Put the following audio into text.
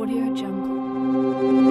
Audio Jungle.